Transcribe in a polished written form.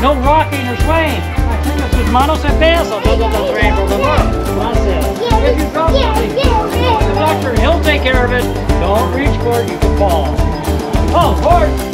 No rocking or swaying. I think this is Manos and Basil. If you come to the doctor, he'll take care of it. Don't reach for it, you can fall. Oh, Lord!